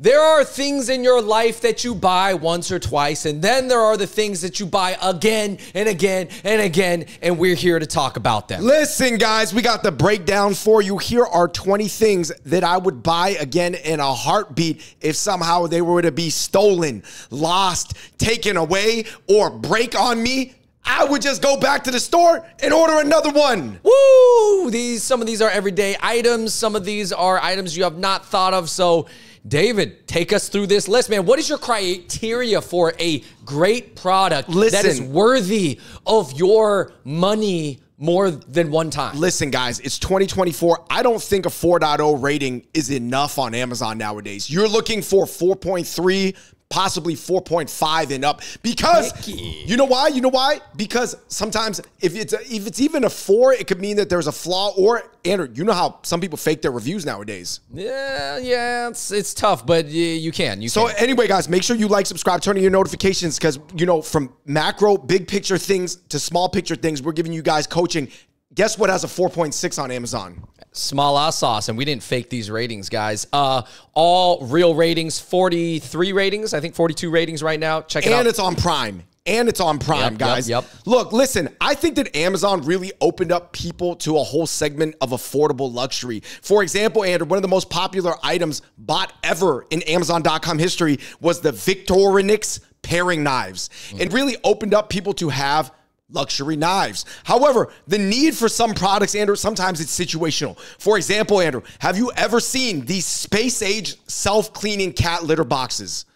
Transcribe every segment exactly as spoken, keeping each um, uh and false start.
There are things in your life that you buy once or twice, and then there are the things that you buy again and again and again, and we're here to talk about them. Listen, guys, we got the breakdown for you. Here are twenty things that I would buy again in a heartbeat if somehow they were to be stolen, lost, taken away, or break on me. I would just go back to the store and order another one. Woo! These, some of these are everyday items. Some of these are items you have not thought of. So, David, take us through this list, man. What is your criteria for a great product Listen. that is worthy of your money more than one time? Listen, guys, it's twenty twenty-four. I don't think a four point oh rating is enough on Amazon nowadays. You're looking for four point three, possibly four point five and up, because Mickey. you know why? You know why? Because sometimes if it's a, if it's even a four, it could mean that there's a flaw. Or, Andrew, you know how some people fake their reviews nowadays. Yeah, yeah, it's it's tough, but you, you can. You so can. Anyway, guys, make sure you like, subscribe, turn on your notifications, because you know, from macro, big picture things to small picture things, we're giving you guys coaching. Guess what has a four point six on Amazon? Smálà sauce, and we didn't fake these ratings, guys. Uh, all real ratings, forty-three ratings, I think forty-two ratings right now. Check it out. And it's on Prime. And it's on Prime, yep, guys. Yep, yep. Look, listen, I think that Amazon really opened up people to a whole segment of affordable luxury. For example, Andrew, one of the most popular items bought ever in Amazon dot com history was the Victorinox paring knives. Mm. It really opened up people to have luxury knives. However, the need for some products, Andrew, sometimes it's situational. For example, Andrew, have you ever seen these space-age self-cleaning cat litter boxes?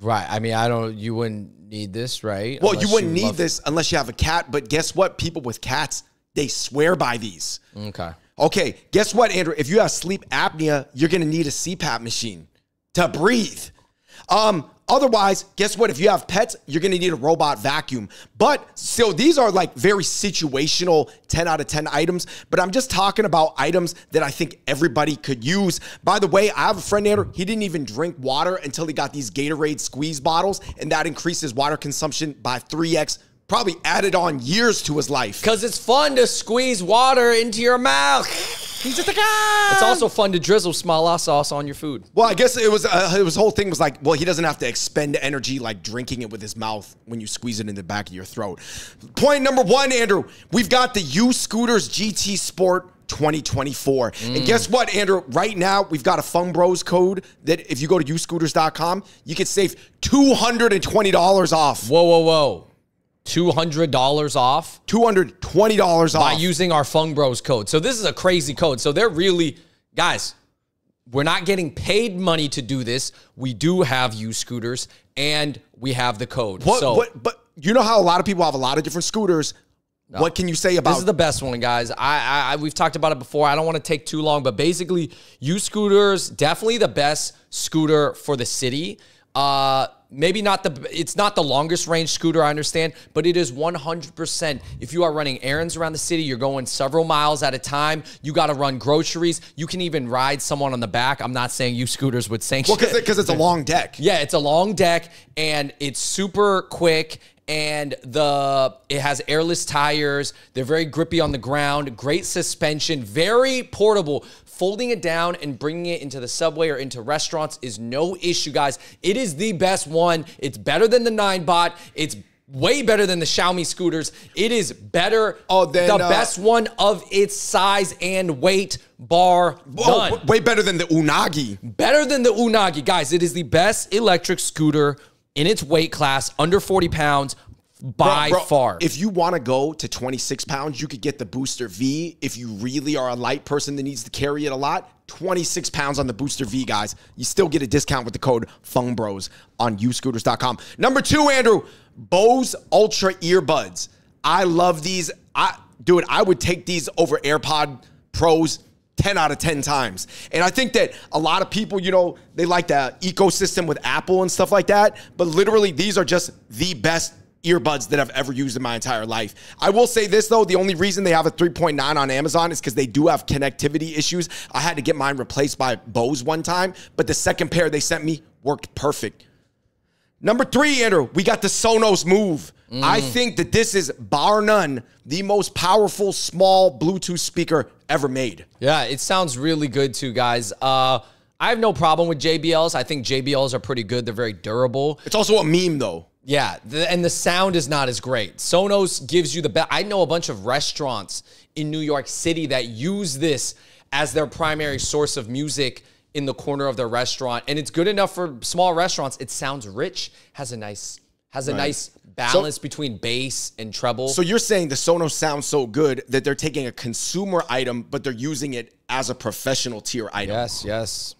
Right. I mean, I don't, you wouldn't need this, right? Well, unless you wouldn't you need this it. unless you have a cat, but guess what? People with cats, they swear by these. Okay. Okay. Guess what, Andrew? If you have sleep apnea, you're going to need a C PAP machine to breathe. Um, Otherwise, guess what? If you have pets, you're going to need a robot vacuum. But so these are like very situational ten out of ten items. But I'm just talking about items that I think everybody could use. By the way, I have a friend, Andrew, he didn't even drink water until he got these Gatorade squeeze bottles. And that increased his water consumption by three X. Probably added on years to his life. Because it's fun to squeeze water into your mouth. He's just like, ah! It's also fun to drizzle Smálà sauce on your food. Well, I guess it was, uh, his whole thing was like, well, he doesn't have to expend energy like drinking it with his mouth when you squeeze it in the back of your throat. Point number one, Andrew, we've got the U-Scooters G T Sport twenty twenty-four. Mm. And guess what, Andrew? Right now, we've got a Fung Bros code that if you go to U Scooters dot com, you can save two hundred twenty dollars off. Whoa, whoa, whoa. two hundred dollars off? two hundred twenty dollars off. By using our Fung Bros code. So this is a crazy code. So they're really, guys, we're not getting paid money to do this. We do have U-Scooters and we have the code. What, so, what, but you know how a lot of people have a lot of different scooters. No. What can you say about this? Is the best one, guys. I, I, I we've talked about it before. I don't want to take too long, but basically U-Scooters, definitely the best scooter for the city. Uh, maybe not the, it's not the longest range scooter, I understand, but it is one hundred percent. If you are running errands around the city, you're going several miles at a time, you got to run groceries, you can even ride someone on the back. I'm not saying U-Scooters would sanction. Well, because it, it's a long deck. Yeah, it's a long deck, and it's super quick, and the it has airless tires. They're very grippy on the ground, great suspension, very portable. Folding it down and bringing it into the subway or into restaurants is no issue, guys. It is the best one. It's better than the Ninebot. It's way better than the Xiaomi scooters. It is better. Oh, then, the uh, best one of its size and weight, bar whoa, none. Way better than the Unagi. Better than the Unagi. Guys, it is the best electric scooter in its weight class, under forty pounds, by bro, bro, far. If you want to go to twenty-six pounds, you could get the Booster V. If you really are a light person that needs to carry it a lot, twenty-six pounds on the Booster V, guys. You still get a discount with the code FungBros on U Scooters dot com. Number two, Andrew, Bose Ultra Earbuds. I love these. I, dude, I would take these over AirPod Pros ten out of ten times. And I think that a lot of people, you know, they like the ecosystem with Apple and stuff like that, but literally these are just the best earbuds that I've ever used in my entire life. I will say this though, the only reason they have a three point nine on Amazon is because they do have connectivity issues. I had to get mine replaced by Bose one time, but the second pair they sent me worked perfect. Number three, Andrew, we got the Sonos Move. Mm. I think that this is, bar none, the most powerful small Bluetooth speaker ever made. Yeah, it sounds really good too, guys. Uh, I have no problem with J B Ls. I think J B Ls are pretty good. They're very durable. It's also a meme, though. Yeah, the, and the sound is not as great. Sonos gives you the best. I know a bunch of restaurants in New York City that use this as their primary source of music in the corner of their restaurant, and it's good enough for small restaurants. It sounds rich, has a nice has a right. nice balance so, between bass and treble. So you're saying the Sonos sounds so good that they're taking a consumer item, but they're using it as a professional tier item. Yes, yes.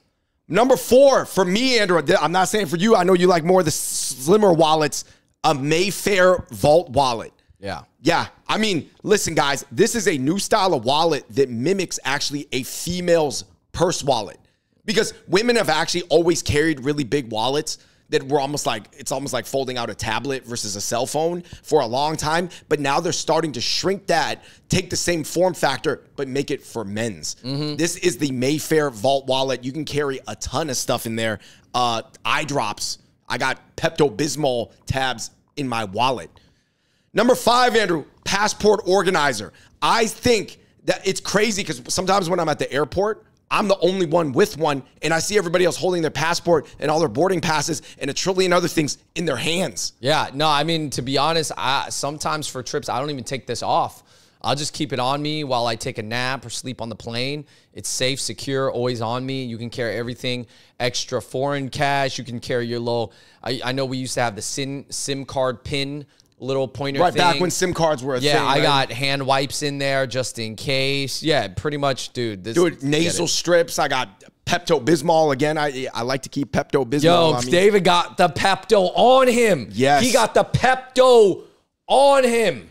Number four, for me, Andrew, I'm not saying for you. I know you like more of the slimmer wallets, a Mayfair Vault wallet. Yeah. Yeah. I mean, listen, guys, this is a new style of wallet that mimics actually a female's purse wallet, because women have actually always carried really big wallets that were almost like, it's almost like folding out a tablet versus a cell phone for a long time. But now they're starting to shrink that, take the same form factor, but make it for men's. Mm-hmm. This is the Mayfair Vault wallet. You can carry a ton of stuff in there. Uh, eye drops. I got Pepto-Bismol tabs in my wallet. Number five, Andrew, passport organizer. I think that it's crazy because sometimes when I'm at the airport, I'm the only one with one, and I see everybody else holding their passport and all their boarding passes and a trillion other things in their hands. Yeah, no, I mean, to be honest, I, sometimes for trips, I don't even take this off. I'll just keep it on me while I take a nap or sleep on the plane. It's safe, secure, always on me. You can carry everything, extra foreign cash. You can carry your little, I, I know we used to have the SIM, SIM card pin little pointer right thing. Back when SIM cards were a yeah, thing. Yeah, I right? got hand wipes in there just in case. Yeah, pretty much, dude. This, dude, nasal strips. I got Pepto-Bismol again. I I like to keep Pepto-Bismol. Yo, I mean, David got the Pepto on him. Yes. He got the Pepto on him.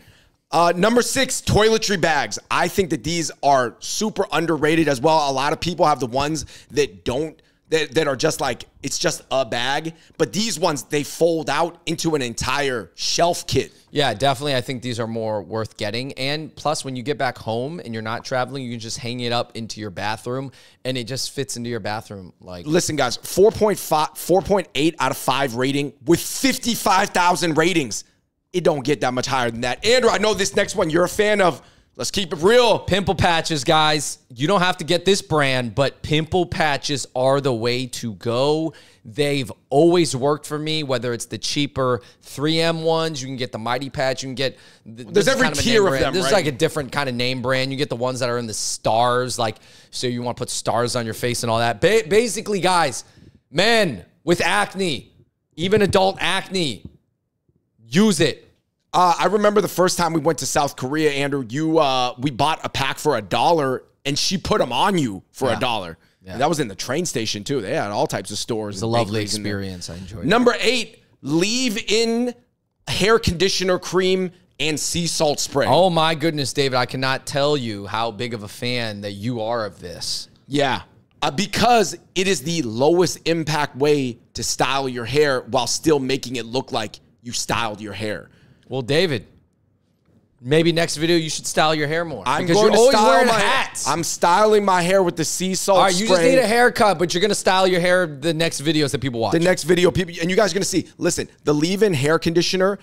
Uh, number six, toiletry bags. I think that these are super underrated as well. A lot of people have the ones that don't That, that are just like, it's just a bag. But these ones, they fold out into an entire shelf kit. Yeah, definitely. I think these are more worth getting. And plus, when you get back home and you're not traveling, you can just hang it up into your bathroom and it just fits into your bathroom. Like, listen, guys, four point five, four point eight out of five rating with fifty-five thousand ratings. It don't get that much higher than that. Andrew, I know this next one you're a fan of. Let's keep it real. Pimple patches, guys. You don't have to get this brand, but pimple patches are the way to go. They've always worked for me, whether it's the cheaper three M ones. You can get the Mighty Patch. You can get... Th There's every kind of tier of them, This right? is like a different kind of name brand. You get the ones that are in the stars, like, so you want to put stars on your face and all that. Ba basically, guys, men with acne, even adult acne, use it. Uh, I remember the first time we went to South Korea, Andrew, you, uh, we bought a pack for a dollar and she put them on you for a dollar. Yeah. Yeah. That was in the train station too. They had all types of stores. It's a lovely experience. I enjoyed it. Number eight, leave in hair conditioner cream and sea salt spray. Oh my goodness, David. I cannot tell you how big of a fan that you are of this. Yeah. Uh, because it is the lowest impact way to style your hair while still making it look like you styled your hair. Well, David, maybe next video you should style your hair more. I'm because going you're to style wearing my hats. I'm styling my hair with the sea salt. All right, you spray. Just need a haircut, but you're going to style your hair the next videos that people watch. The next video, people, and you guys are going to see. Listen, the leave-in hair conditioner,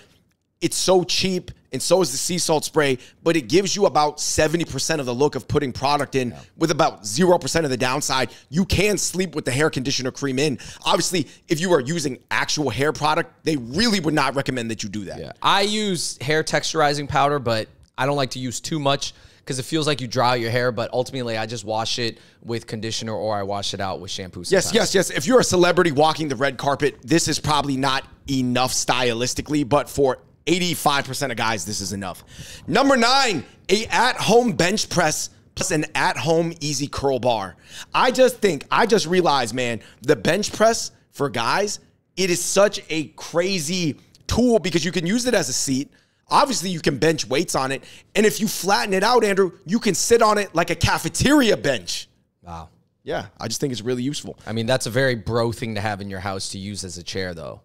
it's so cheap, and so is the sea salt spray, but it gives you about seventy percent of the look of putting product in yeah. with about zero percent of the downside. You can sleep with the hair conditioner cream in. Obviously, if you are using actual hair product, they really would not recommend that you do that. Yeah. I use hair texturizing powder, but I don't like to use too much because it feels like you dry out your hair, but ultimately I just wash it with conditioner or I wash it out with shampoo sometimes. Yes, yes, yes. If you're a celebrity walking the red carpet, this is probably not enough stylistically, but for eighty-five percent of guys, this is enough. Number nine, a at-home bench press plus an at-home easy curl bar. I just think, I just realized, man, the bench press for guys, it is such a crazy tool because you can use it as a seat. Obviously, you can bench weights on it. And if you flatten it out, Andrew, you can sit on it like a cafeteria bench. Wow. Yeah, I just think it's really useful. I mean, that's a very bro thing to have in your house to use as a chair, though.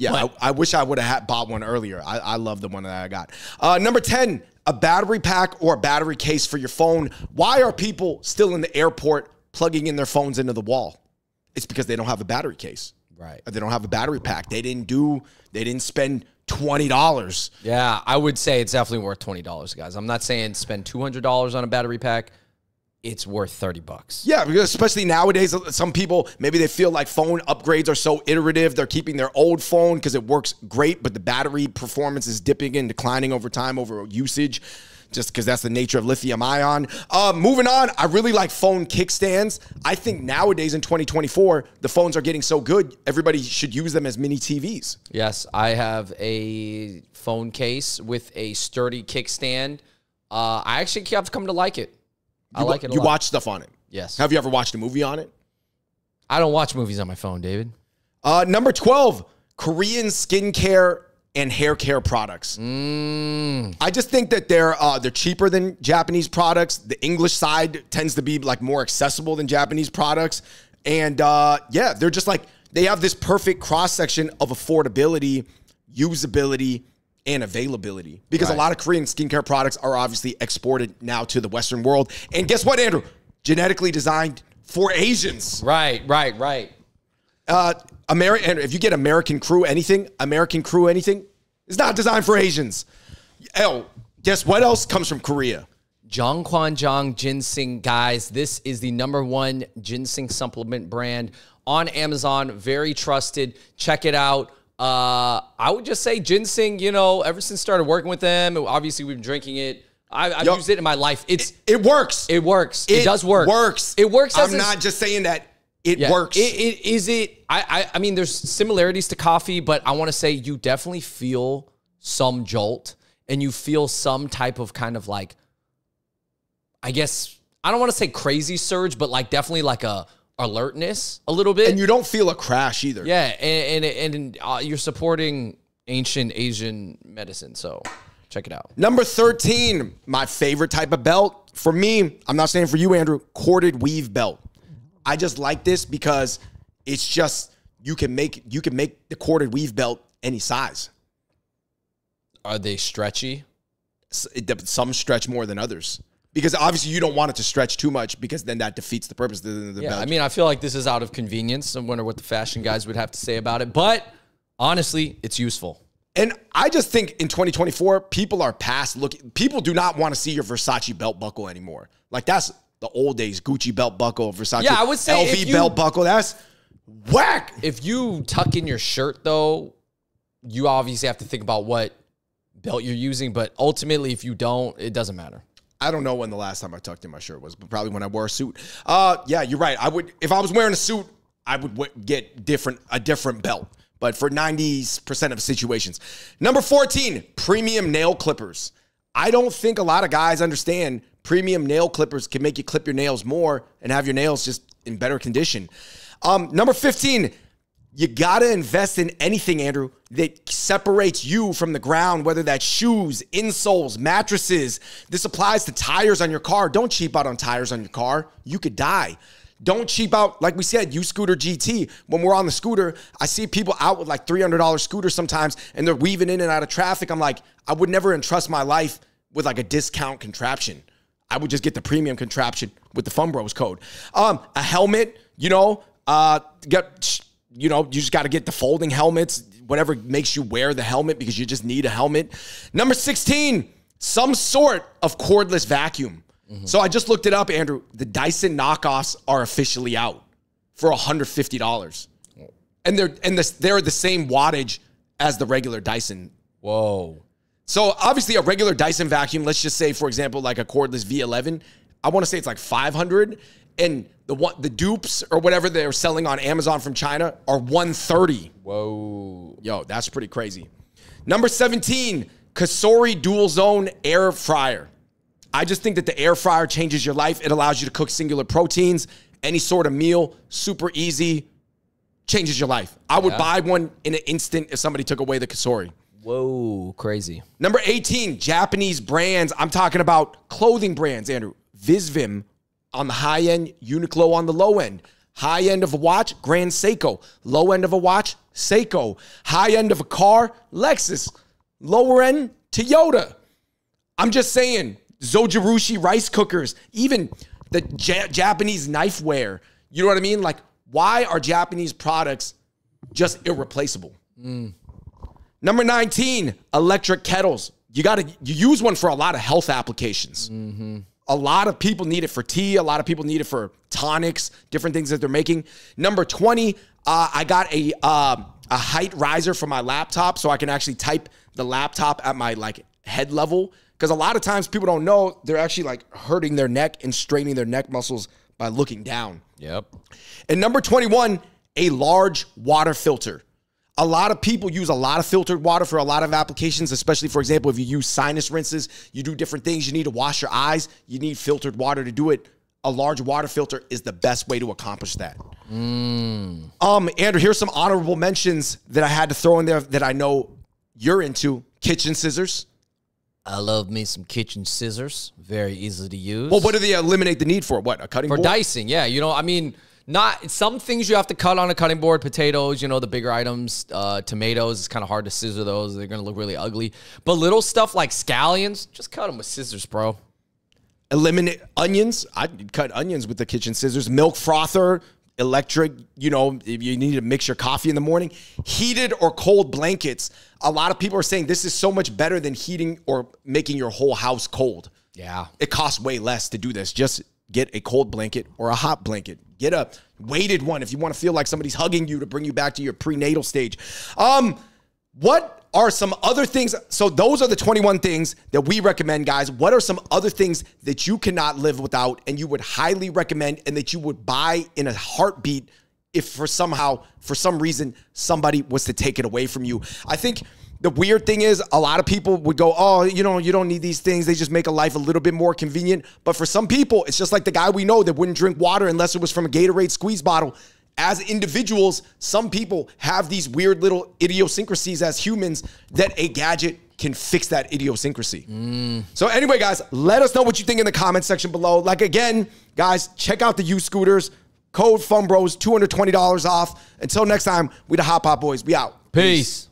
Yeah, I, I wish I would have bought one earlier. I, I love the one that I got. Uh, number ten, a battery pack or a battery case for your phone. Why are people still in the airport plugging in their phones into the wall? It's because they don't have a battery case. Right. Or they don't have a battery pack. They didn't do, they didn't spend twenty dollars. Yeah, I would say it's definitely worth twenty dollars, guys. I'm not saying spend two hundred dollars on a battery pack. it's worth thirty bucks. Yeah, because especially nowadays, some people, maybe they feel like phone upgrades are so iterative. They're keeping their old phone because it works great, but the battery performance is dipping and declining over time over usage, just because that's the nature of lithium ion. Uh, moving on, I really like phone kickstands. I think nowadays in twenty twenty-four, the phones are getting so good, everybody should use them as mini T Vs. Yes, I have a phone case with a sturdy kickstand. Uh, I actually have come to like it. You I like it a you lot. You watch stuff on it? Yes. Have you ever watched a movie on it? I don't watch movies on my phone, David. Uh, number twelve, Korean skincare and hair care products. Mm. I just think that they're uh, they're cheaper than Japanese products. The English side tends to be like more accessible than Japanese products. And uh, yeah, they're just like, they have this perfect cross-section of affordability, usability, and availability, because right. a lot of Korean skincare products are obviously exported now to the Western world. And guess what, Andrew? Genetically designed for Asians. Right, right, right. Uh, Ameri Andrew, if you get American Crew anything, American Crew anything, it's not designed for Asians. Oh, guess what else comes from Korea? Jangkwanjang ginseng, guys. This is the number one ginseng supplement brand on Amazon. Very trusted. Check it out. Uh, I would just say ginseng, you know, ever since started working with them, obviously we've been drinking it. I, I've Yo, used it in my life. It's It, it works. It works. It, it does work. works. It works. As I'm not just saying that. It yeah, works. It, it, is it, I, I, I mean, there's similarities to coffee, but I want to say you definitely feel some jolt and you feel some type of kind of like, I guess, I don't want to say crazy surge, but like definitely like a alertness a little bit, and you don't feel a crash either. Yeah, and and, and uh, you're supporting ancient Asian medicine, so check it out. Number thirteen, my favorite type of belt for me. I'm not saying for you, Andrew. Corded weave belt. I just like this because it's just you can make you can make the corded weave belt any size. Are they stretchy? Some stretch more than others. Because obviously you don't want it to stretch too much, because then that defeats the purpose of the, the yeah, belt. I mean, I feel like this is out of convenience. I wonder what the fashion guys would have to say about it. But honestly, it's useful. And I just think in twenty twenty-four, people are past looking. People do not want to see your Versace belt buckle anymore. Like, that's the old days. Gucci belt buckle, Versace. Yeah, I would say L V you, belt buckle. That's whack. If you tuck in your shirt, though, you obviously have to think about what belt you're using. But ultimately, if you don't, it doesn't matter. I don't know when the last time I tucked in my shirt was, but probably when I wore a suit. Uh, yeah, you're right. I would, if I was wearing a suit, I would w get different a different belt. But for ninety percent of situations. Number fourteen, premium nail clippers. I don't think a lot of guys understand premium nail clippers can make you clip your nails more and have your nails just in better condition. Um, number fifteen, you gotta invest in anything, Andrew, that separates you from the ground, whether that's shoes, insoles, mattresses. This applies to tires on your car. Don't cheap out on tires on your car. You could die. Don't cheap out, like we said, U-Scooter G T. When we're on the scooter, I see people out with like three hundred dollar scooters sometimes, and they're weaving in and out of traffic. I'm like, I would never entrust my life with like a discount contraption. I would just get the premium contraption with the Fung Bros code. Um, a helmet, you know, uh, get... You know, you just got to get the folding helmets, whatever makes you wear the helmet, because you just need a helmet. Number sixteen, some sort of cordless vacuum. Mm-hmm. So I just looked it up, Andrew. The Dyson knockoffs are officially out for one hundred fifty dollars. And they're and the, they're the same wattage as the regular Dyson. Whoa. So obviously a regular Dyson vacuum, let's just say, for example, like a cordless V eleven, I want to say it's like five hundred. And the one, the dupes or whatever they're selling on Amazon from China are one thirty. Whoa. Yo, that's pretty crazy. Number seventeen, COSORI Dual Zone Air Fryer. I just think that the air fryer changes your life. It allows you to cook singular proteins, any sort of meal, super easy, changes your life. I would yeah. buy one in an instant if somebody took away the COSORI. Whoa, crazy. Number eighteen, Japanese brands. I'm talking about clothing brands, Andrew. VisVim on the high end, Uniqlo on the low end. High end of a watch, Grand Seiko. Low end of a watch, Seiko. High end of a car, Lexus. Lower end, Toyota. I'm just saying, Zojirushi rice cookers, even the ja Japanese knifeware. You know what I mean? Like, why are Japanese products just irreplaceable? Mm. Number nineteen, electric kettles. You gotta you use one for a lot of health applications. Mm-hmm. A lot of people need it for tea. A lot of people need it for tonics, different things that they're making. Number twenty, uh, I got a uh, a height riser for my laptop so I can actually type the laptop at my like head level. Because a lot of times people don't know they're actually like hurting their neck and straining their neck muscles by looking down. Yep. And number twenty-one, a large water filter. A lot of people use a lot of filtered water for a lot of applications, especially, for example, if you use sinus rinses, you do different things, you need to wash your eyes, you need filtered water to do it. A large water filter is the best way to accomplish that. Mm. Um, Andrew, here's some honorable mentions that I had to throw in there that I know you're into. Kitchen scissors. I love me some kitchen scissors. Very easy to use. Well, what do they eliminate the need for? What, a cutting board? For dicing, yeah. You know, I mean... Not some things you have to cut on a cutting board, potatoes, you know, the bigger items, uh, tomatoes, it's kind of hard to scissor those. They're going to look really ugly. But little stuff like scallions, just cut them with scissors, bro. Eliminate onions. I'd cut onions with the kitchen scissors. Milk frother, electric, you know, if you need to mix your coffee in the morning. Heated or cold blankets. A lot of people are saying this is so much better than heating or making your whole house cold. Yeah. It costs way less to do this. Just get a cold blanket or a hot blanket. Get a weighted one if you want to feel like somebody's hugging you to bring you back to your prenatal stage. Um, what are some other things? So those are the twenty-one things that we recommend, guys. What are some other things that you cannot live without and you would highly recommend and that you would buy in a heartbeat if for somehow, for some reason, somebody was to take it away from you? I think... The weird thing is a lot of people would go, oh, you know, you don't need these things. They just make a life a little bit more convenient. But for some people, it's just like the guy we know that wouldn't drink water unless it was from a Gatorade squeeze bottle. As individuals, some people have these weird little idiosyncrasies as humans that a gadget can fix that idiosyncrasy. Mm. So anyway, guys, let us know what you think in the comment section below. Like, again, guys, check out the U-Scooters. Code FUNBROS, two hundred twenty dollars off. Until next time, we the Hot Pot Boys. We out. Peace. Peace.